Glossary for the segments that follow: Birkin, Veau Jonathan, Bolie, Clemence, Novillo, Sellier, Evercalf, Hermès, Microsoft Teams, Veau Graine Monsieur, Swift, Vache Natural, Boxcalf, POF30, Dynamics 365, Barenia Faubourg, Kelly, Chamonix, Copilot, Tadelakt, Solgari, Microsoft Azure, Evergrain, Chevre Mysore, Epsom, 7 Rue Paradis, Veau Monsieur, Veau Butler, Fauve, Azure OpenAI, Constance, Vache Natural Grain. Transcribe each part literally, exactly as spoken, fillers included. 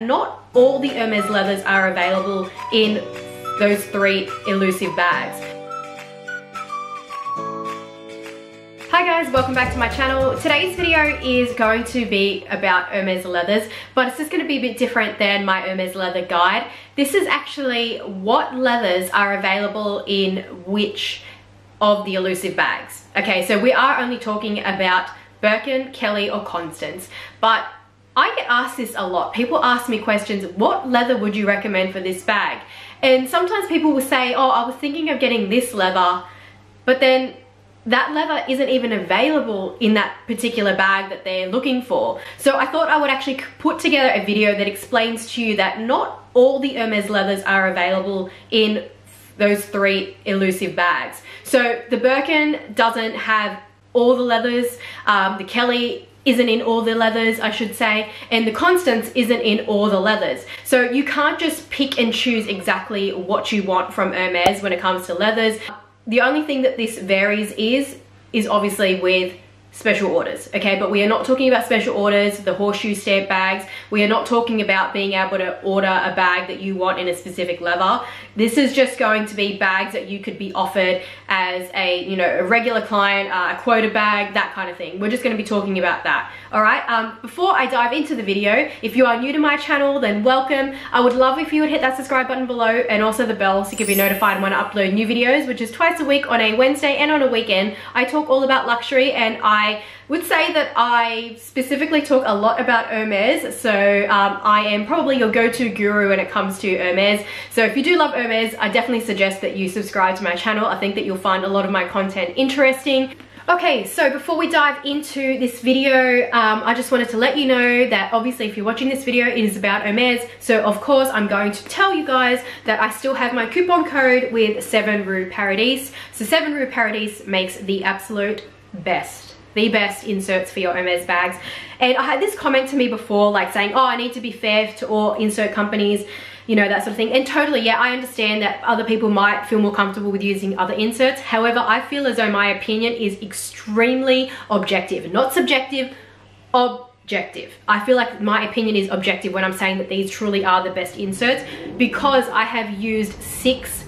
Not all the Hermès leathers are available in those three elusive bags. Hi guys, welcome back to my channel. Today's video is going to be about Hermès leathers, but it's just going to be a bit different than my Hermès leather guide. This is actually what leathers are available in which of the elusive bags. Okay, so we are only talking about Birkin, Kelly or Constance, but I get asked this a lot. People ask me questions, what leather would you recommend for this bag? And sometimes people will say, oh, I was thinking of getting this leather, but then that leather isn't even available in that particular bag that they're looking for. So I thought I would actually put together a video that explains to you that not all the Hermès leathers are available in those three elusive bags. So the Birkin doesn't have all the leathers, um, the Kelly isn't in all the leathers, I should say, and the Constance isn't in all the leathers. So you can't just pick and choose exactly what you want from Hermès when it comes to leathers. The only thing that this varies is, is obviously with special orders, okay? But we are not talking about special orders, the horseshoe stamp bags. We are not talking about being able to order a bag that you want in a specific leather. This is just going to be bags that you could be offered as a, you know, a regular client, uh, a quota bag, that kind of thing. We're just going to be talking about that, all right? Um, before I dive into the video, if you are new to my channel, then welcome. I would love if you would hit that subscribe button below and also the bell so you can be notified when I upload new videos, which is twice a week on a Wednesday and on a weekend. I talk all about luxury, and I I would say that I specifically talk a lot about Hermès, so um, I am probably your go-to guru when it comes to Hermès. So if you do love Hermès, I definitely suggest that you subscribe to my channel. I think that you'll find a lot of my content interesting. Okay, so before we dive into this video, um, I just wanted to let you know that obviously if you're watching this video, it is about Hermès. So of course, I'm going to tell you guys that I still have my coupon code with seven Rue Paradis. So seven Rue Paradis makes the absolute best. The best inserts for your Hermès bags. And I had this comment to me before, like saying, oh, I need to be fair to all insert companies, you know, that sort of thing. And totally, yeah, I understand that other people might feel more comfortable with using other inserts. However, I feel as though my opinion is extremely objective, not subjective, objective. I feel like my opinion is objective when I'm saying that these truly are the best inserts, because I have used six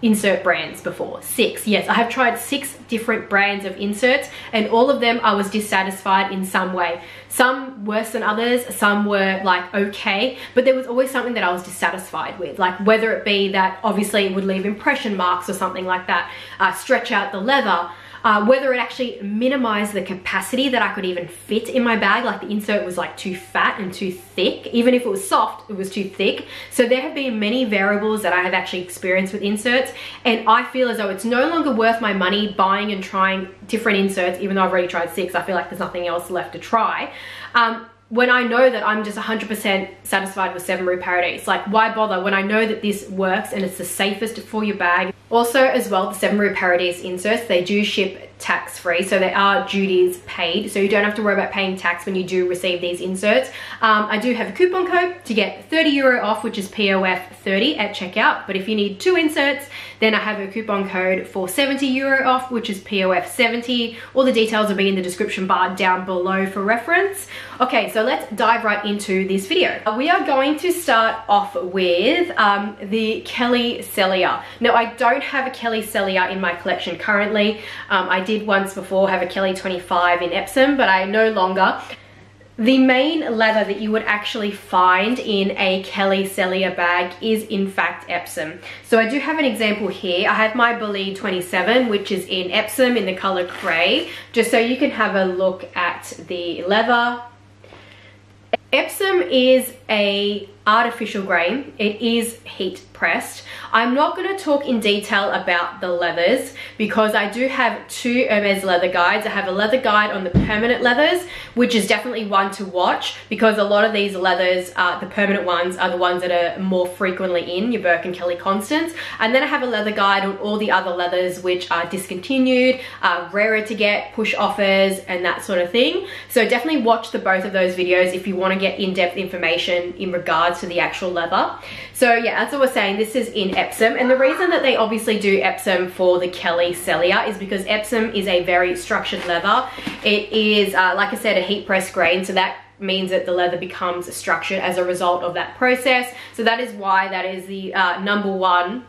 insert brands before. Six, yes, I have tried six different brands of inserts, and all of them I was dissatisfied in some way. Some worse than others, some were like okay, but there was always something that I was dissatisfied with, like whether it be that obviously it would leave impression marks or something like that, uh, stretch out the leather, uh, whether it actually minimized the capacity that I could even fit in my bag, like the insert was like too fat and too thick. Even if it was soft, it was too thick. So there have been many variables that I have actually experienced with inserts, and I feel as though it's no longer worth my money buying and trying different inserts, even though I've already tried six. I feel like there's nothing else left to try. Um, when I know that I'm just one hundred percent satisfied with seven Rue Paradis. Like, why bother when I know that this works and it's the safest for your bag? Also as well, the seven Rue Paradis inserts, they do ship tax-free, so there are duties paid, so you don't have to worry about paying tax when you do receive these inserts. Um, I do have a coupon code to get thirty euro off, which is P O F thirty at checkout, but if you need two inserts, then I have a coupon code for seventy euro off, which is P O F seventy. All the details will be in the description bar down below for reference. Okay, so let's dive right into this video. We are going to start off with um, the Kelly Sellier. Now, I don't have a Kelly Sellier in my collection currently. Um, I did once before have a Kelly twenty-five in Epsom, but I no longer. The main leather that you would actually find in a Kelly Sellier bag is in fact Epsom. So I do have an example here. I have my Bolie twenty-seven, which is in Epsom in the color grey, just so you can have a look at the leather. Epsom is a artificial grain. It is heat pressed. I'm not going to talk in detail about the leathers because I do have two Hermès leather guides. I have a leather guide on the permanent leathers, which is definitely one to watch because a lot of these leathers, uh, the permanent ones, are the ones that are more frequently in your Birkin, Kelly, Constance. And then I have a leather guide on all the other leathers which are discontinued, uh, rarer to get, push offers, and that sort of thing. So definitely watch the both of those videos if you want to get in-depth information in regards to the actual leather. So yeah, as I was saying, this is in Epsom, and the reason that they obviously do Epsom for the Kelly Sellier is because Epsom is a very structured leather. It is, uh, like I said, a heat press grain, so that means that the leather becomes structured as a result of that process. So that is why that is the uh, number one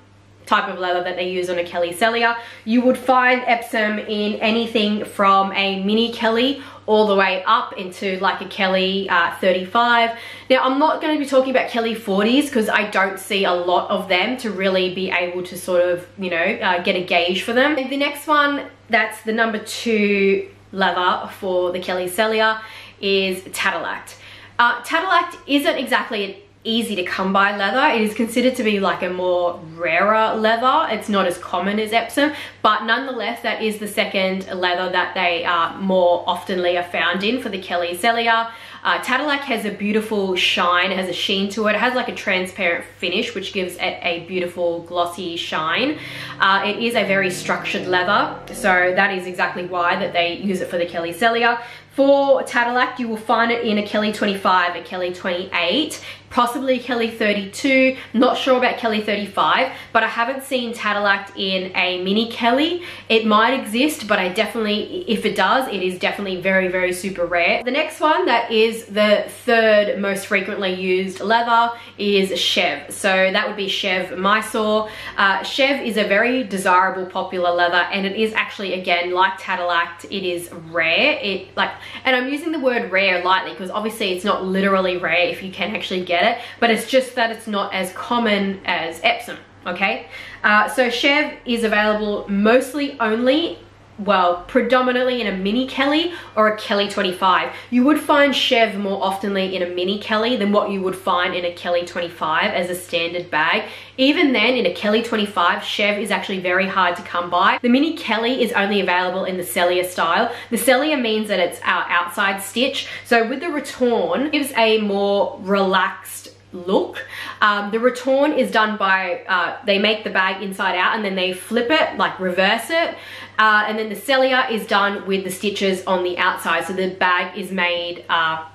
type of leather that they use on a Kelly Sellier. You would find Epsom in anything from a mini Kelly all the way up into like a Kelly uh, thirty-five. Now I'm not going to be talking about Kelly forties because I don't see a lot of them to really be able to sort of, you know, uh, get a gauge for them. And the next one, that's the number two leather for the Kelly Sellier, is Tadelakt. Uh, Tadelakt isn't exactly an easy to come by leather. It is considered to be like a more rarer leather. It's not as common as Epsom, but nonetheless that is the second leather that they uh, more oftenly are found in for the Kelly Sellier. Uh, Tadelakt has a beautiful shine, it has a sheen to it. It has like a transparent finish which gives it a beautiful glossy shine. Uh, it is a very structured leather, so that is exactly why that they use it for the Kelly Sellier. For Tadelakt, you will find it in a Kelly twenty-five, a Kelly twenty-eight, possibly a Kelly thirty-two, not sure about Kelly thirty-five, but I haven't seen Tadelakt in a mini Kelly. It might exist, but I definitely, if it does, it is definitely very, very super rare. The next one that is the third most frequently used leather is Chevre. So that would be Chevre Mysore. Uh, Chevre is a very desirable, popular leather, and it is actually, again, like Tadelakt, it is rare. It like And I'm using the word rare lightly because obviously it's not literally rare if you can actually get it, but it's just that it's not as common as Epsom, okay? Uh, so Chevre is available mostly only, well, predominantly in a mini Kelly or a Kelly twenty-five. You would find Chevre more oftenly in a mini Kelly than what you would find in a Kelly twenty-five as a standard bag. Even then, in a Kelly twenty-five, Chevre is actually very hard to come by. The mini Kelly is only available in the Sellier style. The Sellier means that it's our outside stitch. So with the retorn, it gives a more relaxed look. Um, the retorn is done by, uh, they make the bag inside out and then they flip it, like reverse it. Uh, and then the Sellier is done with the stitches on the outside. So the bag is made uh,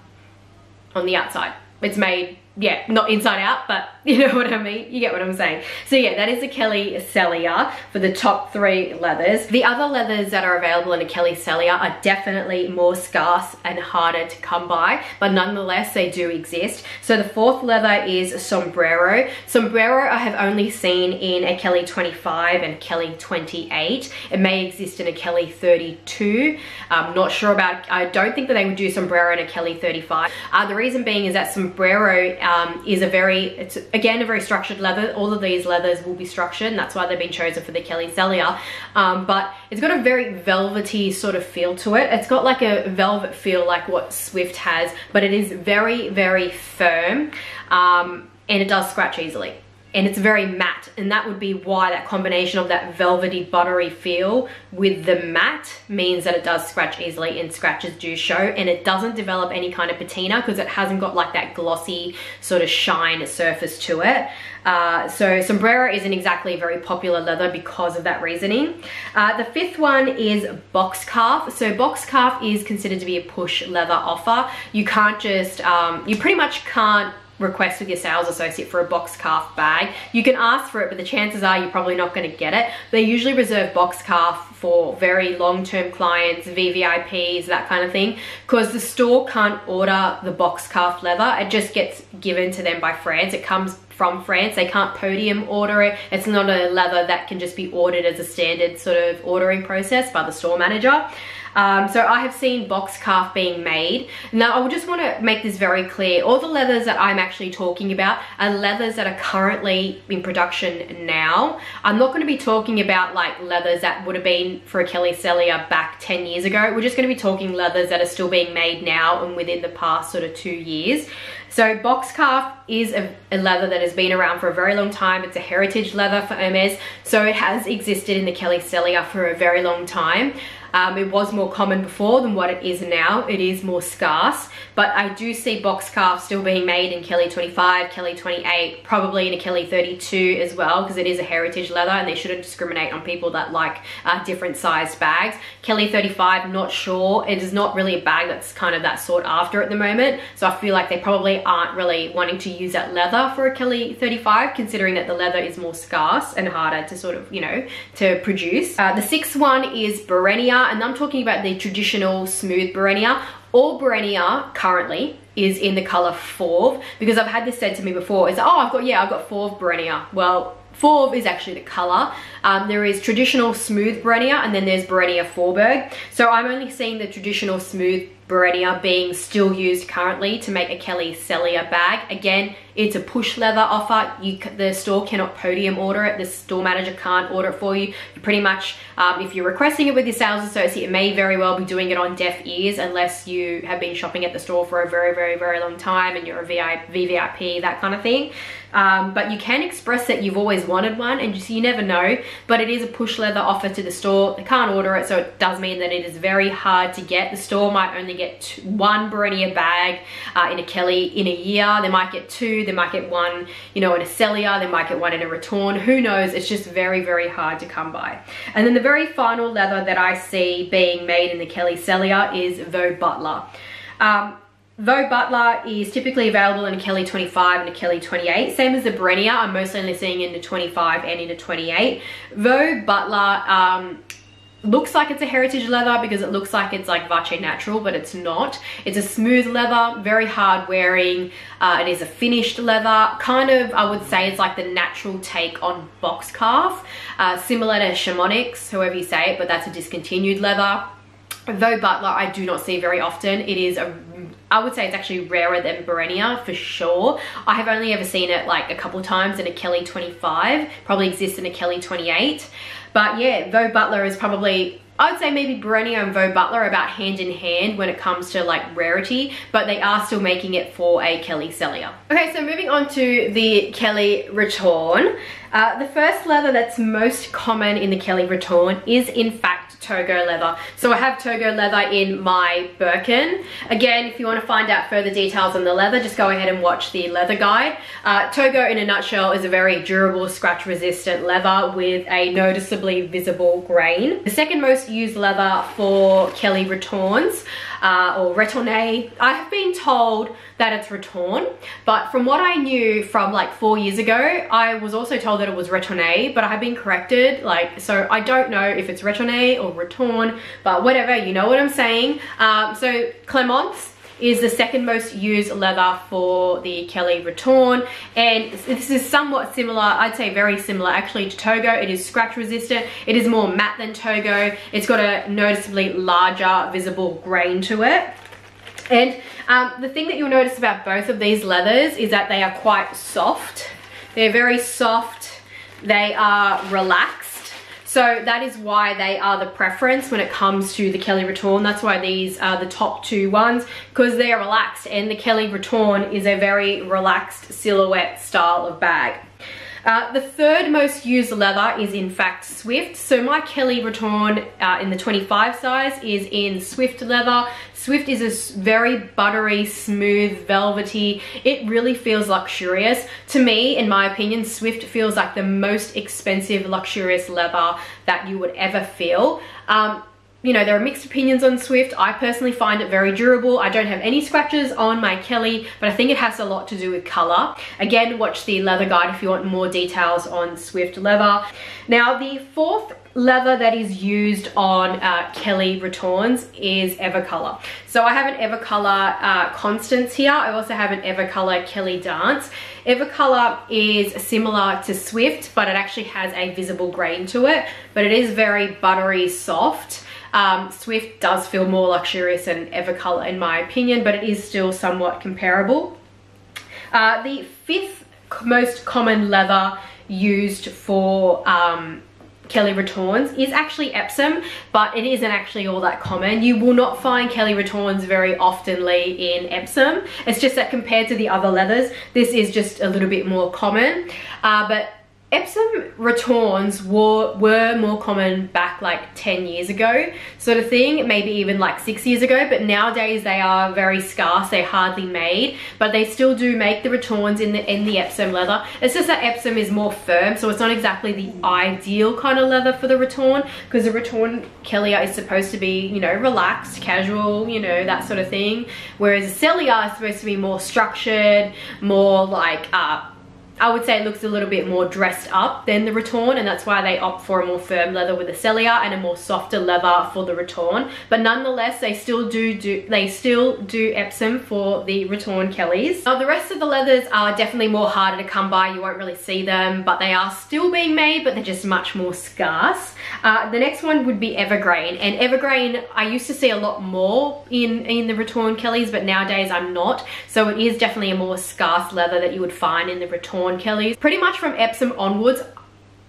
on the outside. It's made, yeah, not inside out, but you know what I mean? You get what I'm saying. So yeah, that is a Kelly Sellier for the top three leathers. The other leathers that are available in a Kelly Sellier are definitely more scarce and harder to come by, but nonetheless, they do exist. So the fourth leather is Sombrero. Sombrero I have only seen in a Kelly twenty-five and Kelly twenty-eight. It may exist in a Kelly thirty-two. I'm not sure about, I don't think that they would do Sombrero in a Kelly thirty-five. Uh, the reason being is that Sombrero, Um, is a very, it's again a very structured leather. All of these leathers will be structured and that's why they've been chosen for the Kelly Sellier. Um, but it's got a very velvety sort of feel to it. It's got like a velvet feel like what Swift has, but it is very, very firm um, and it does scratch easily. And it's very matte, and that would be why that combination of that velvety buttery feel with the matte means that it does scratch easily, and scratches do show, and it doesn't develop any kind of patina because it hasn't got like that glossy sort of shine surface to it. Uh, so Sombrero isn't exactly a very popular leather because of that reasoning. Uh, the fifth one is Boxcalf. So Boxcalf is considered to be a push leather offer. You can't just, um, you pretty much can't request with your sales associate for a Boxcalf bag. You can ask for it, but the chances are you're probably not going to get it. They usually reserve Boxcalf for very long-term clients, V V I Ps, that kind of thing, because the store can't order the Boxcalf leather. It just gets given to them by France. It comes from France. They can't podium order it. It's not a leather that can just be ordered as a standard sort of ordering process by the store manager. Um, so I have seen Boxcalf being made. Now I just want to make this very clear. All the leathers that I'm actually talking about are leathers that are currently in production now. I'm not going to be talking about like leathers that would have been for a Kelly Sellier back ten years ago. We're just going to be talking leathers that are still being made now and within the past sort of two years. So Boxcalf is a, a leather that has been around for a very long time. It's a heritage leather for Hermès. So it has existed in the Kelly Sellier for a very long time. Um, it was more common before than what it is now. It is more scarce, but I do see Boxcalf still being made in Kelly twenty-five, Kelly twenty-eight, probably in a Kelly thirty-two as well, because it is a heritage leather and they shouldn't discriminate on people that like uh, different sized bags. Kelly thirty-five, not sure. It is not really a bag that's kind of that sought after at the moment, so I feel like they probably aren't really wanting to use that leather for a Kelly thirty-five, considering that the leather is more scarce and harder to sort of, you know, to produce. Uh, the sixth one is Barenia. And I'm talking about the traditional smooth Barenia. All Barenia currently is in the color Fauve, because I've had this said to me before. It's, oh, I've got, yeah, I've got Fauve Barenia. Well, Fauve is actually the color. Um, there is traditional smooth Barenia, and then there's Barenia Faubourg. So I'm only seeing the traditional smooth Barenia being still used currently to make a Kelly Sellier bag. Again, it's a push leather offer. You, the store cannot podium order it. The store manager can't order it for you. You pretty much, um, if you're requesting it with your sales associate, it may very well be doing it on deaf ears, unless you have been shopping at the store for a very, very, very long time and you're a V V I P, that kind of thing. Um, but you can express that you've always wanted one, and just, you never know, but it is a push leather offer to the store. They can't order it, so it does mean that it is very hard to get. The store might only get two, one Barenia bag uh, in a Kelly in a year. They might get two, they might get one, you know, in a Sellier, they might get one in a Retorn, who knows. It's just very, very hard to come by. And then the very final leather that I see being made in the Kelly Sellier is Veau Butler. Um, Veau Butler is typically available in a Kelly twenty-five and a Kelly twenty-eight. Same as the Barenia, I'm mostly only seeing in the twenty-five and in the twenty-eight. Veau Butler um, looks like it's a heritage leather because it looks like it's like Vache Natural, but it's not. It's a smooth leather, very hard wearing. Uh, it is a finished leather. Kind of, I would say it's like the natural take on Boxcalf, uh, similar to Chamonix, however you say it, but that's a discontinued leather. Veau Butler I do not see very often. It is a, I would say it's actually rarer than Barenia for sure. I have only ever seen it like a couple times in a Kelly twenty-five, probably exists in a Kelly twenty-eight. But yeah, Veau Butler is probably, I would say maybe Barenia and Veau Butler are about hand in hand when it comes to like rarity, but they are still making it for a Kelly Sellier. Okay, so moving on to the Kelly Retorn. Uh, the first leather that's most common in the Kelly Retorn is in fact Togo leather. So I have Togo leather in my Birkin. Again, if you want to find out further details on the leather, just go ahead and watch the leather guide. Uh, Togo in a nutshell is a very durable, scratch resistant leather with a noticeably visible grain. The second most used leather for Kelly Retorns uh, or Retornés, I have been told that it's Retorn, but from what I knew from like four years ago, I was also told that it was Retorné, but I have been corrected, like, so I don't know if it's Retorné or Retorn, but whatever, you know what I'm saying. Um, so Clemence is the second most used leather for the Kelly Retorn, and this is somewhat similar, I'd say very similar actually to Togo. It is scratch resistant, it is more matte than Togo, it's got a noticeably larger visible grain to it. And um, the thing that you'll notice about both of these leathers is that they are quite soft. They're very soft, they are relaxed, so that is why they are the preference when it comes to the Kelly Retorn. That's why these are the top two ones, because they are relaxed, and the Kelly Retorn is a very relaxed silhouette style of bag. Uh, the third most used leather is in fact Swift. So my Kelly Retorn uh, in the twenty-five size is in Swift leather. Swift is a very buttery, smooth, velvety. It really feels luxurious. To me, in my opinion, Swift feels like the most expensive, luxurious leather that you would ever feel. Um, You know, there are mixed opinions on Swift. I personally find it very durable. I don't have any scratches on my Kelly, but I think it has a lot to do with color. Again, watch the leather guide if you want more details on Swift leather. Now, the fourth leather that is used on uh, Kelly Retorns is Evercolor. So I have an Evercolor uh, Constance here. I also have an Evercolor Kelly Dance. Evercolor is similar to Swift, but it actually has a visible grain to it, but it is very buttery soft. Um, Swift does feel more luxurious than Evercolor in my opinion, but it is still somewhat comparable. Uh, the fifth most common leather used for um, Kelly Retorns is actually Epsom, but it isn't actually all that common. You will not find Kelly Retorns very oftenly in Epsom. It's just that compared to the other leathers, this is just a little bit more common. Uh, but Epsom Retorns were, were more common back like ten years ago sort of thing, maybe even like six years ago, but nowadays they are very scarce, they're hardly made, but they still do make the Retorns in the, in the Epsom leather. It's just that Epsom is more firm, so it's not exactly the ideal kind of leather for the Retorn, because the Retorn Kellier is supposed to be, you know, relaxed, casual, you know, that sort of thing, whereas a Sellier is supposed to be more structured, more like, uh, I would say it looks a little bit more dressed up than the Retorn, and that's why they opt for a more firm leather with a Sellier and a more softer leather for the Retorn. But nonetheless, they still do do they still do Epsom for the Retorn Kellys. Now the rest of the leathers are definitely more harder to come by. You won't really see them, but they are still being made, but they're just much more scarce. Uh, the next one would be Evergrain, and Evergrain I used to see a lot more in in the Retorn Kellys, but nowadays I'm not. So it is definitely a more scarce leather that you would find in the Retorn Kellys. Pretty much from Epsom onwards,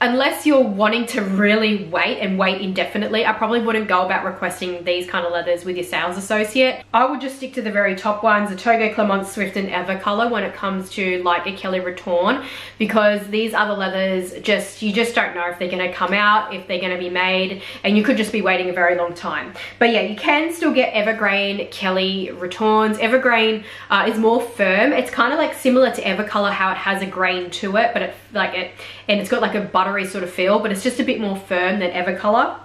unless you're wanting to really wait and wait indefinitely, I probably wouldn't go about requesting these kind of leathers with your sales associate. I would just stick to the very top ones, the Togo, Clemence, Swift and Evercolor when it comes to like a Kelly Retorn, because these other leathers, just you just don't know if they're going to come out, if they're going to be made, and you could just be waiting a very long time. But yeah, you can still get Evergrain Kelly Retorns. Evergrain uh, is more firm. It's kind of like similar to Evercolor, how it has a grain to it, but it like it and it's got like a butter sort of feel, but it's just a bit more firm than Evercolor.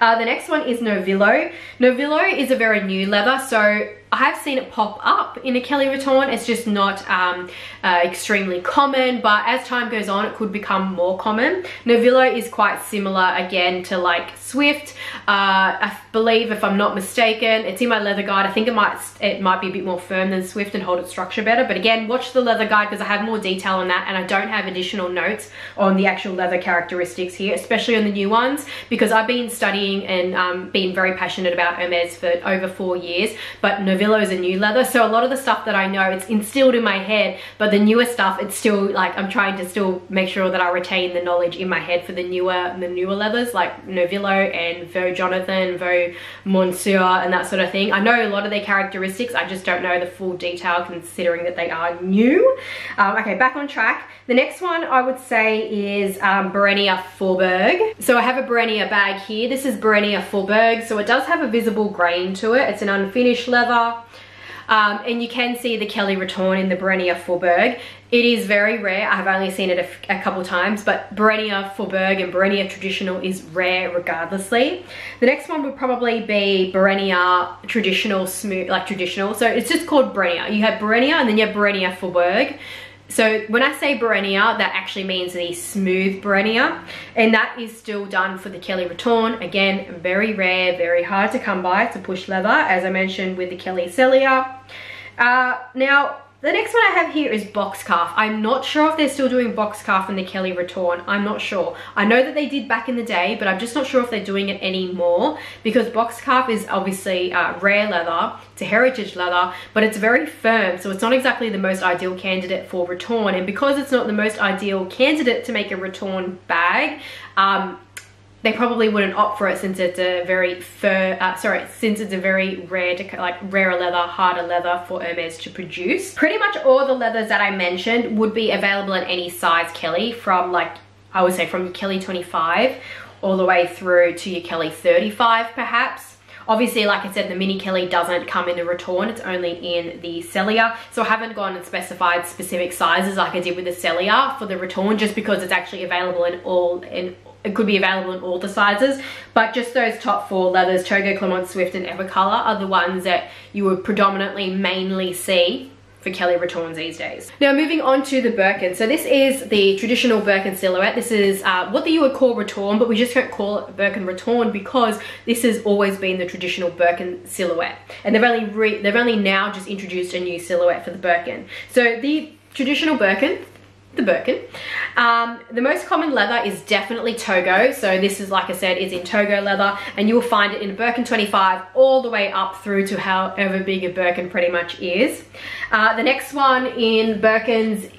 Uh, the next one is Novillo. Novillo is a very new leather, so I have seen it pop up in a Kelly Retorn. It's just not um, uh, extremely common, but as time goes on, it could become more common. Novillo is quite similar, again, to like Swift. Uh, I believe, if I'm not mistaken, it's in my leather guide. I think it might it might be a bit more firm than Swift and hold its structure better. But again, watch the leather guide because I have more detail on that, and I don't have additional notes on the actual leather characteristics here, especially on the new ones, because I've been studying and um, been very passionate about Hermès for over four years, but Novillo is a new leather, so a lot of the stuff that I know, it's instilled in my head, but the newer stuff, it's still like I'm trying to still make sure that I retain the knowledge in my head for the newer the newer leathers like Novillo and Veau Jonathan, Veau Monsieur and that sort of thing. I know a lot of their characteristics, I just don't know the full detail considering that they are new. Um, okay, back on track. The next one I would say is um, Barenia Faubourg. So I have a Barenia bag here. This is Barenia Faubourg, so it does have a visible grain to it. It's an unfinished leather. Um, and you can see the Kelly Retorn in the Barenia Faubourg. It is very rare. I've only seen it a, a couple times, but Barenia Faubourg and Barenia Traditional is rare regardlessly. The next one would probably be Barenia Traditional Smooth, like Traditional. So it's just called Barenia. You have Barenia and then you have Barenia Faubourg. So when I say Barenia, that actually means the smooth Barenia, and that is still done for the Kelly Retorn. Again, very rare, very hard to come by. It's a push leather, as I mentioned with the Kelly Sellier. Uh, now, the next one I have here is Boxcalf. I'm not sure if they're still doing Boxcalf in the Kelly Retorn. I'm not sure. I know that they did back in the day, but I'm just not sure if they're doing it anymore, because Boxcalf is obviously uh, rare leather. It's a heritage leather, but it's very firm, so it's not exactly the most ideal candidate for Retorn. And because it's not the most ideal candidate to make a Retorn bag, um, they probably wouldn't opt for it, since it's a very fur, uh, sorry, since it's a very rare, to, like rarer leather, harder leather for Hermes to produce. Pretty much all the leathers that I mentioned would be available in any size Kelly, from like, I would say from Kelly twenty-five all the way through to your Kelly thirty-five perhaps. Obviously, like I said, the mini Kelly doesn't come in the Retorn, it's only in the Sellier. So I haven't gone and specified specific sizes like I did with the Sellier for the Retorn, just because it's actually available in all, in, it could be available in all the sizes. But just those top four leathers, Togo, Clemence, Swift and Evercolor, are the ones that you would predominantly mainly see for Kelly Retorns these days. Now moving on to the Birkin. So this is the traditional Birkin silhouette. This is uh, what you would call Retorn, but we just don't call it Birkin Retorn because this has always been the traditional Birkin silhouette. And they've only, re they've only now just introduced a new silhouette for the Birkin. So the traditional Birkin, the Birkin. Um, the most common leather is definitely Togo. So this is, like I said, is in Togo leather, and you will find it in Birkin twenty-five all the way up through to however big a Birkin pretty much is. Uh, the next one in Birkins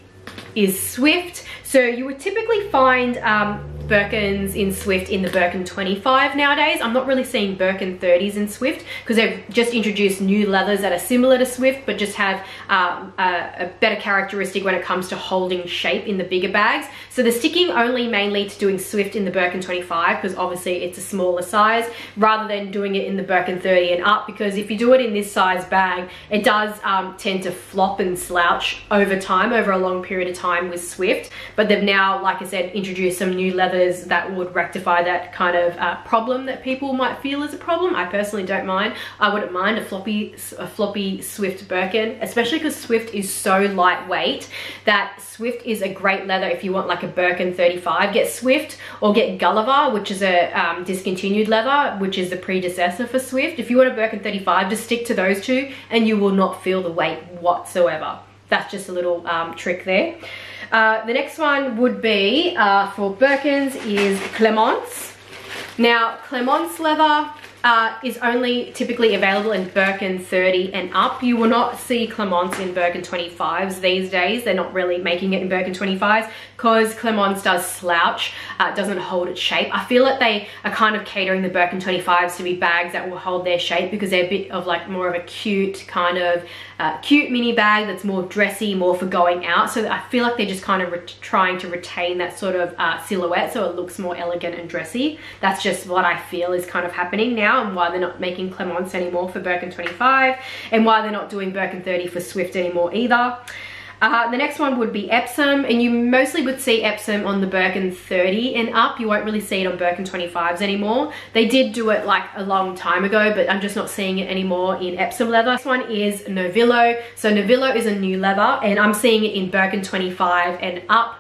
is Swift. So you would typically find um, Birkins in Swift in the Birkin twenty-five nowadays. I'm not really seeing Birkin thirties in Swift because they've just introduced new leathers that are similar to Swift but just have uh, a, a better characteristic when it comes to holding shape in the bigger bags. So they're sticking only mainly to doing Swift in the Birkin twenty-five because obviously it's a smaller size, rather than doing it in the Birkin thirty and up, because if you do it in this size bag, it does um, tend to flop and slouch over time, over a long period of time with Swift. But they've now, like I said, introduced some new leathers because that would rectify that kind of uh, problem that people might feel is a problem. I personally don't mind. I wouldn't mind a floppy, a floppy Swift Birkin, especially because Swift is so lightweight that Swift is a great leather if you want like a Birkin thirty-five. Get Swift or get Gulliver, which is a um, discontinued leather, which is the predecessor for Swift. If you want a Birkin thirty-five, just stick to those two and you will not feel the weight whatsoever. That's just a little um, trick there. Uh, the next one would be uh, for Birkins is Clemence. Now, Clemence leather uh, is only typically available in Birkin thirty and up. You will not see Clemence in Birkin twenty-fives these days. They're not really making it in Birkin twenty-fives because Clemence does slouch, uh, doesn't hold its shape. I feel that they are kind of catering the Birkin twenty-fives to be bags that will hold their shape because they're a bit of like more of a cute kind of Uh, cute mini bag that's more dressy, more for going out. So I feel like they're just kind of trying to retain that sort of uh, silhouette so it looks more elegant and dressy. That's just what I feel is kind of happening now, and why they're not making Clemence anymore for Birkin twenty-five, and why they're not doing Birkin thirty for Swift anymore either. Uh, the next one would be Epsom, and you mostly would see Epsom on the Birkin thirty and up. You won't really see it on Birkin twenty-fives anymore. They did do it like a long time ago, but I'm just not seeing it anymore in Epsom leather. This one is Novillo. So Novillo is a new leather, and I'm seeing it in Birkin twenty-five and up.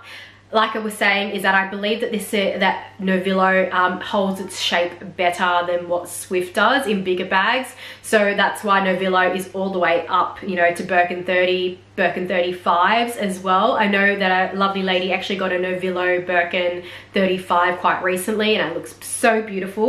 Like I was saying, is that I believe that this uh, that Novillo um, holds its shape better than what Swift does in bigger bags. So that's why Novillo is all the way up, you know, to Birkin thirty, Birkin thirty-fives as well. I know that a lovely lady actually got a Novillo Birkin thirty-five quite recently, and it looks so beautiful.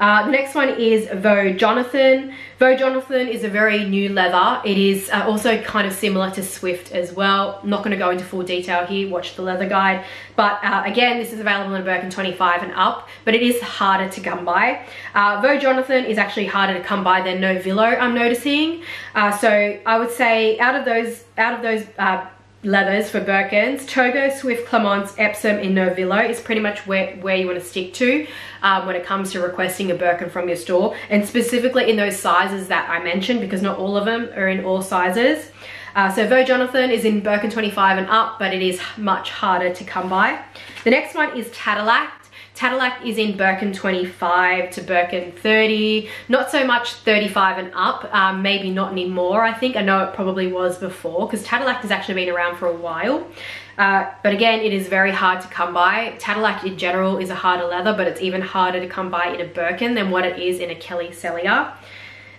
Uh, the next one is Veau Jonathan. Veau Jonathan is a very new leather. It is uh, also kind of similar to Swift as well. I'm not going to go into full detail here, watch the leather guide. But uh, again, this is available in Birkin twenty-five and up, but it is harder to come by. Uh, Veau Jonathan is actually harder to come by than Novillo, I'm noticing. Uh, so I would say out of those, out of those uh, leathers for Birkins, Togo, Swift, Clemence, Epsom and Novillo is pretty much where, where you want to stick to um, when it comes to requesting a Birkin from your store, and specifically in those sizes that I mentioned, because not all of them are in all sizes. Uh, so Veau Jonathan is in Birkin twenty-five and up, but it is much harder to come by. The next one is Tadelakt. Tadelakt is in Birkin twenty-five to Birkin thirty, not so much thirty-five and up, um, maybe not anymore, I think. I know it probably was before, because Tadelakt has actually been around for a while. Uh, but again, it is very hard to come by. Tadelakt in general is a harder leather, but it's even harder to come by in a Birkin than what it is in a Kelly Sellier.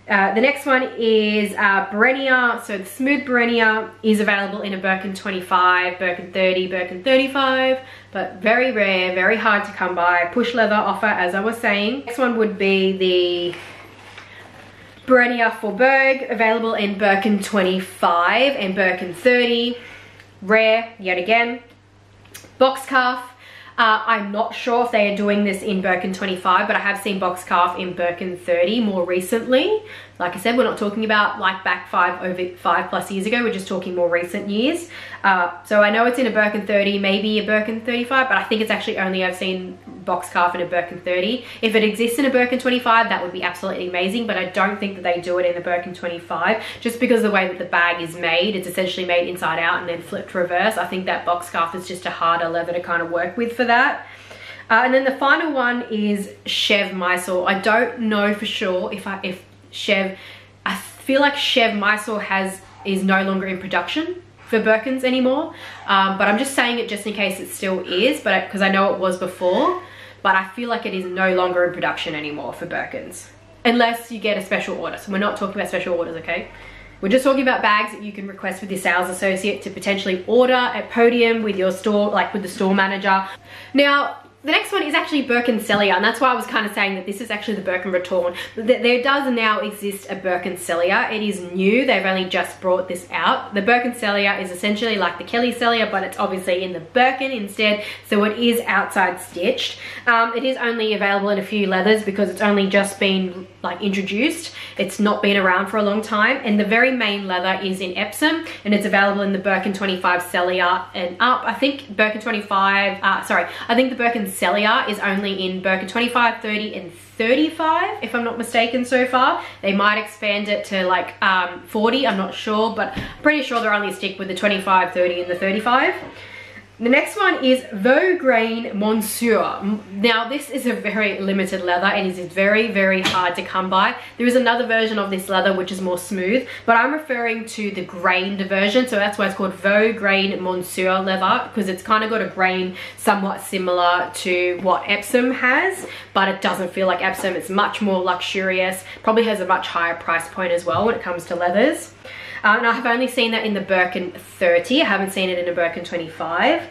Uh, the next one is uh, Barenia. So the smooth Barenia is available in a Birkin twenty-five, Birkin thirty, Birkin thirty-five, but very rare, very hard to come by. Push leather offer, as I was saying. Next one would be the Barenia Faubourg, available in Birkin twenty-five and Birkin thirty. Rare, yet again. Boxcalf. Uh, I'm not sure if they are doing this in Birkin twenty-five, but I have seen Boxcalf in Birkin thirty more recently. Like I said, we're not talking about like back five over five plus years ago. We're just talking more recent years. Uh, so I know it's in a Birkin thirty, maybe a Birkin thirty-five, but I think it's actually only I've seen Boxcalf in a Birkin thirty. If it exists in a Birkin twenty-five, that would be absolutely amazing, but I don't think that they do it in a Birkin twenty-five, just because of the way that the bag is made. It's essentially made inside out and then flipped reverse. I think that Boxcalf is just a harder leather to kind of work with for that. Uh, and then the final one is Chevre Mysore. I don't know for sure if I if Chevre, I feel like Chevre Mysore has is no longer in production for Birkins anymore, um, but I'm just saying it just in case it still is, but because I, I know it was before, but I feel like it is no longer in production anymore for Birkins, unless you get a special order. So we're not talking about special orders, okay? We're just talking about bags that you can request with your sales associate to potentially order at podium with your store, like with the store manager. Now, the next one is actually Birkin Sellier, and that's why I was kind of saying that this is actually the Birkin Retorn. There does now exist a Birkin Sellier. It is new. They've only just brought this out. The Birkin Sellier is essentially like the Kelly Sellier, but it's obviously in the Birkin instead, so it is outside stitched. Um, it is only available in a few leathers because it's only just been like introduced. It's not been around for a long time, and the very main leather is in Epsom, and it's available in the Birkin twenty-five Sellier and up. I think Birkin twenty-five, uh, sorry, I think the Birkin Sellier is only in Birkin twenty-five, thirty and thirty-five, if I'm not mistaken so far. They might expand it to like um, forty, I'm not sure, but I'm pretty sure they're only stick with the twenty-five, thirty and the thirty-five. The next one is Veau Graine Monsieur. Now this is a very limited leather and it is very, very hard to come by. There is another version of this leather which is more smooth, but I'm referring to the grained version, so that's why it's called Veau Graine Monsieur leather, because it's kind of got a grain somewhat similar to what Epsom has, but it doesn't feel like Epsom. It's much more luxurious, probably has a much higher price point as well when it comes to leathers. Um, and I have only seen that in the Birkin thirty. I haven't seen it in a Birkin twenty-five.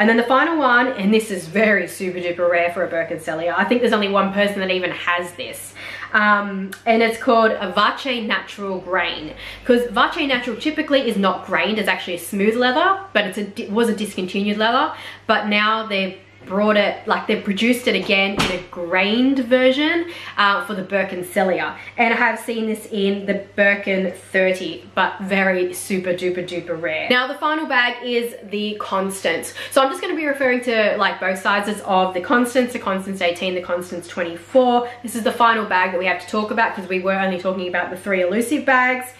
And then the final one, and this is very super duper rare for a Birkin Sellier. I think there's only one person that even has this. Um, and it's called a Vache Natural Grain. Because Vache Natural typically is not grained, it's actually a smooth leather, but it's a, it was a discontinued leather. But now they've brought it, like they've produced it again in a grained version uh, for the Birkin Sellier. And I have seen this in the Birkin thirty, but very super duper duper rare. Now the final bag is the Constance. So I'm just going to be referring to like both sizes of the Constance, the Constance eighteen, the Constance twenty-four. This is the final bag that we have to talk about because we were only talking about the three elusive bags.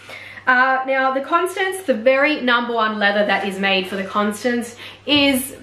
Uh, now the Constance, the very number one leather that is made for the Constance is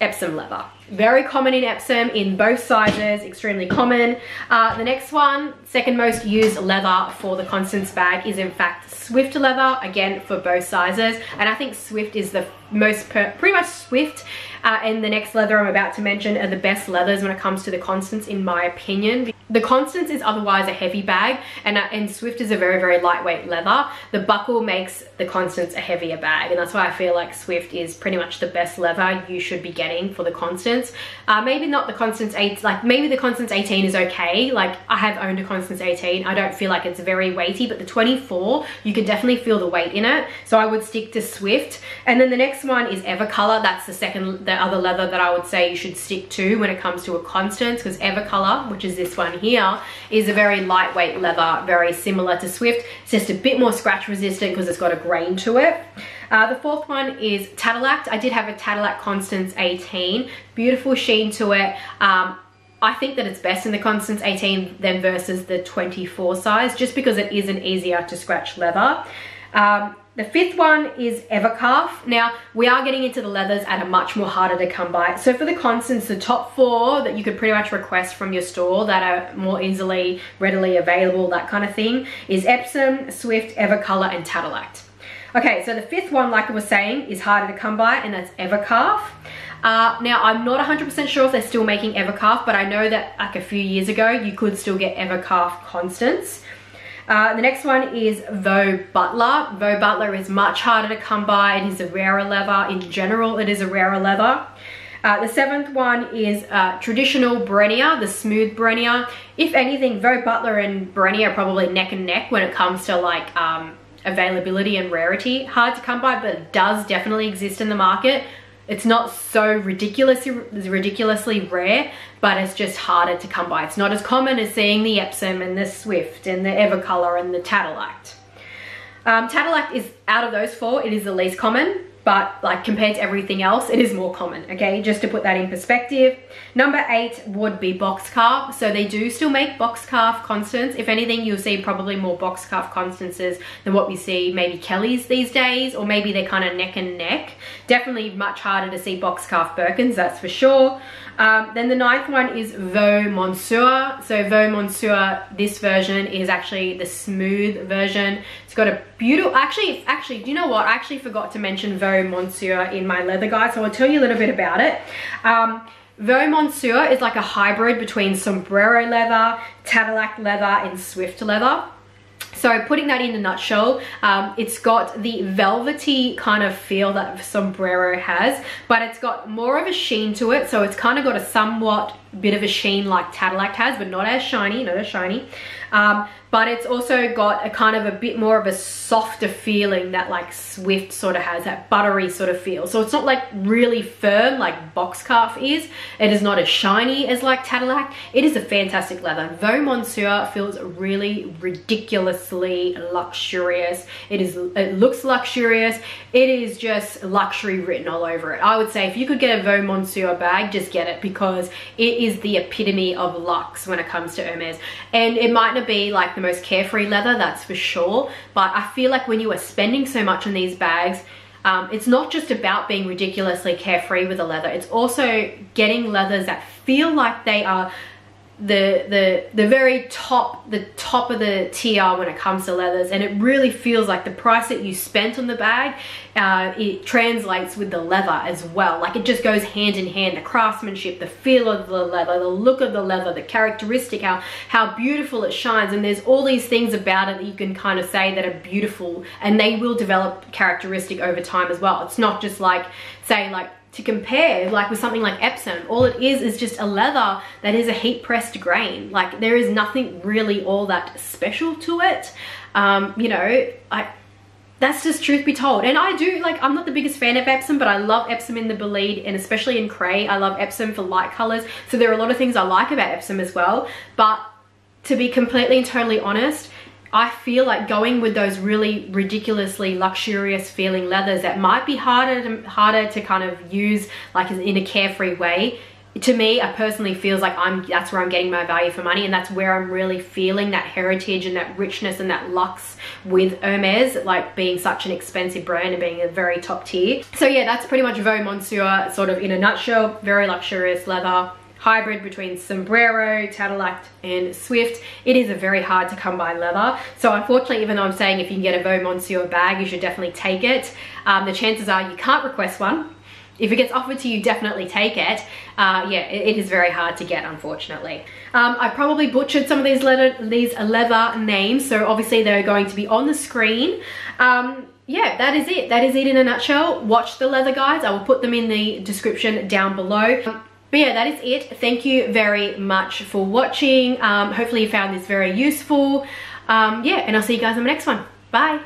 Epsom leather. Very common in Epsom in both sizes, extremely common. Uh, the next one, second most used leather for the Constance bag is in fact Swift leather, again for both sizes. And I think Swift is the most, per pretty much Swift uh, and the next leather I'm about to mention are the best leathers when it comes to the Constance in my opinion. The Constance is otherwise a heavy bag and, uh, and Swift is a very, very lightweight leather. The buckle makes the Constance a heavier bag and that's why I feel like Swift is pretty much the best leather you should be getting for the Constance. Uh, maybe not the Constance eight, like maybe the Constance eighteen is okay. Like I have owned a Constance eighteen. I don't feel like it's very weighty, but the twenty-four, you can definitely feel the weight in it. So I would stick to Swift. And then the next one is Evercolor. That's the second, the other leather that I would say you should stick to when it comes to a Constance, because Evercolor, which is this one here, is a very lightweight leather, very similar to Swift. It's just a bit more scratch resistant because it's got a grain to it. Uh, the fourth one is Tadelakt. I did have a Tadelakt Constance eighteen. Beautiful sheen to it. Um, I think that it's best in the Constance eighteen than versus the twenty-four size, just because it is an easier to scratch leather. Um, the fifth one is Evercalf. Now, we are getting into the leathers at a much more harder to come by. So for the Constance, the top four that you could pretty much request from your store that are more easily, readily available, that kind of thing, is Epsom, Swift, Evercolor, and Tadelakt. Okay, so the fifth one, like I was saying, is harder to come by, and that's Evercalf. Uh, now, I'm not one hundred percent sure if they're still making Evercalf, but I know that like a few years ago, you could still get Evercalf Constance. Uh, the next one is Veau Butler. Veau Butler is much harder to come by. It is a rarer leather. In general, it is a rarer leather. Uh, the seventh one is uh, traditional Barenia, the smooth Barenia. If anything, Veau Butler and Barenia are probably neck and neck when it comes to like... Um, availability and rarity. Hard to come by, but it does definitely exist in the market. It's not so ridiculously ridiculously rare, but it's just harder to come by. It's not as common as seeing the Epsom and the Swift and the Evercolor and the Tadelakt. Um, Tadelakt is, out of those four, it is the least common, but like compared to everything else, it is more common, okay? Just to put that in perspective. Number eight would be Boxcalf. So they do still make Boxcalf Constance. If anything, you'll see probably more Boxcalf Constances than what we see maybe Kelly's these days, or maybe they're kind of neck and neck. Definitely much harder to see Boxcalf Birkins, that's for sure. Um, then the ninth one is Veau Monsieur. So Veau Monsieur, this version is actually the smooth version. It's got a beautiful, actually, actually, do you know what? I actually forgot to mention Veau Monsieur in my leather guide, so I'll tell you a little bit about it. Um, Veau Monsieur is like a hybrid between Sombrero leather, Tadelakt leather, and Swift leather. So putting that in a nutshell, um, it's got the velvety kind of feel that Sombrero has, but it's got more of a sheen to it. So it's kind of got a somewhat bit of a sheen like Tadelakt has, but not as shiny, not as shiny. Um, but it's also got a kind of a bit more of a softer feeling that like Swift sort of has, that buttery sort of feel. So it's not like really firm like Boxcalf is. It is not as shiny as like Tadelakt. It is a fantastic leather. Veau Monsieur feels really ridiculously luxurious. It is, it looks luxurious. It is just luxury written all over it. I would say if you could get a Veau Monsieur bag, just get it, because it is the epitome of luxe when it comes to Hermès. And it might not be like the most carefree leather, that's for sure, but I feel like when you are spending so much on these bags, um, it's not just about being ridiculously carefree with the leather, it's also getting leathers that feel like they are the the the very top the top of the tier when it comes to leathers, and it really feels like the price that you spent on the bag, uh, it translates with the leather as well. Like it just goes hand in hand, the craftsmanship, the feel of the leather, the look of the leather, the characteristic, how how beautiful it shines. And there's all these things about it that you can kind of say that are beautiful, and they will develop characteristic over time as well. It's not just like, say, like to compare like with something like Epsom, all it is is just a leather that is a heat pressed grain. Like there is nothing really all that special to it. Um, you know, I, that's just truth be told. And I do, like, I'm not the biggest fan of Epsom, but I love Epsom in the Bolide, and especially in Cray. I love Epsom for light colors. So there are a lot of things I like about Epsom as well. But to be completely and totally honest, I feel like going with those really ridiculously luxurious feeling leathers that might be harder to, harder to kind of use like in a carefree way, to me, I personally feels like I'm that's where I'm getting my value for money, and that's where I'm really feeling that heritage and that richness and that luxe with Hermès, like being such an expensive brand and being a very top tier. So yeah, that's pretty much Veau Monsieur sort of in a nutshell. Very luxurious leather. Hybrid between Sombrero, Tadelakt and Swift. It is a very hard to come by leather. So unfortunately, even though I'm saying if you can get a Veau Monsieur bag, you should definitely take it. Um, the chances are you can't request one. If it gets offered to you, definitely take it. Uh, yeah, it, it is very hard to get, unfortunately. Um, I probably butchered some of these leather, these leather names, so obviously they're going to be on the screen. Um, yeah, that is it. That is it in a nutshell. Watch the leather guides. I will put them in the description down below. Um, But yeah, that is it. Thank you very much for watching. Um, hopefully you found this very useful. Um, yeah, and I'll see you guys in the next one. Bye.